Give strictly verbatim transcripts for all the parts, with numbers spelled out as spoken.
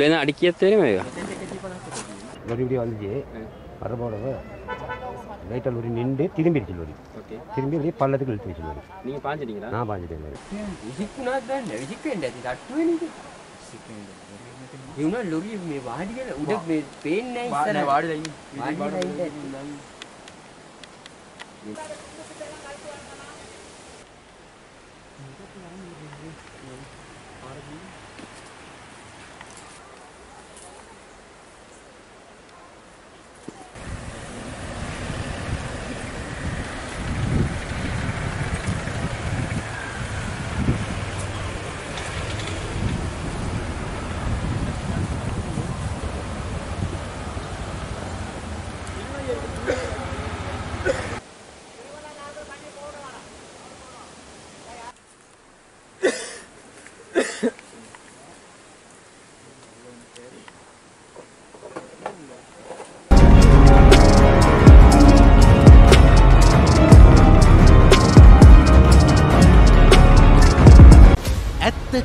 Udena adikiya terima. Lori dia alje, arba orang. Later lori ninde, tiga mili lori. Tiga mili palat itu lori tiga lori. Ni panjat ni lah. Naa panjat ni. Jikuna dah, jikpen dah. Dah tu ni tu. Jikpen dah. Juna lori me bahar dia lah. Udah me pain naik. Bahar bahar lagi. Bahar lagi.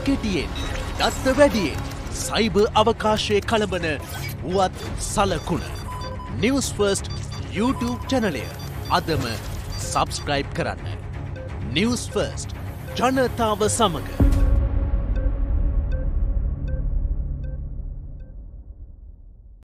Ketien, datta wedien, cyber avakashye kalambana buath salakuna. News First YouTube channel e adama subscribe karanna. News First janathawa samaga.